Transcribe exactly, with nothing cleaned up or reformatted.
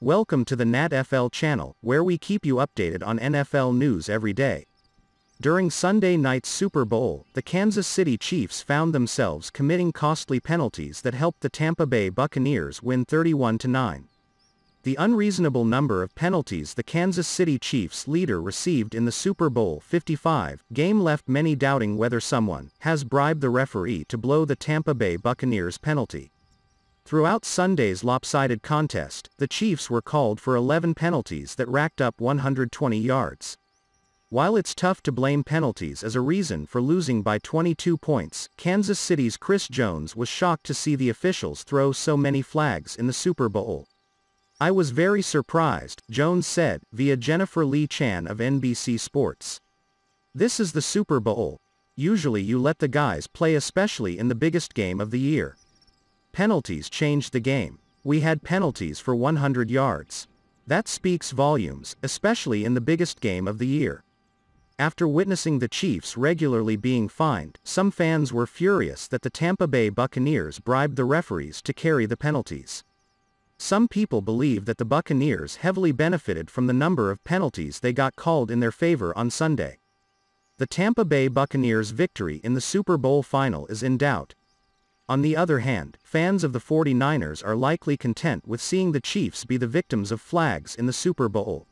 Welcome to the NatFL channel, where we keep you updated on N F L news every day. During Sunday night's Super Bowl, the Kansas City Chiefs found themselves committing costly penalties that helped the Tampa Bay Buccaneers win thirty-one to nine. The unreasonable number of penalties the Kansas City Chiefs leader received in the Super Bowl fifty-five game left many doubting whether someone has bribed the referee to blow the Tampa Bay Buccaneers penalty. Throughout Sunday's lopsided contest, the Chiefs were called for eleven penalties that racked up one hundred twenty yards. While it's tough to blame penalties as a reason for losing by twenty-two points, Kansas City's Chris Jones was shocked to see the officials throw so many flags in the Super Bowl. "I was very surprised," Jones said, via Jennifer Lee Chan of N B C Sports. "This is the Super Bowl. Usually you let the guys play, especially in the biggest game of the year. Penalties changed the game. We had penalties for one hundred yards. That speaks volumes, especially in the biggest game of the year." After witnessing the Chiefs regularly being fined, some fans were furious that the Tampa Bay Buccaneers bribed the referees to carry the penalties. Some people believe that the Buccaneers heavily benefited from the number of penalties they got called in their favor on Sunday. The Tampa Bay Buccaneers' victory in the Super Bowl final is in doubt. On the other hand, fans of the forty-niners are likely content with seeing the Chiefs be the victims of flags in the Super Bowl.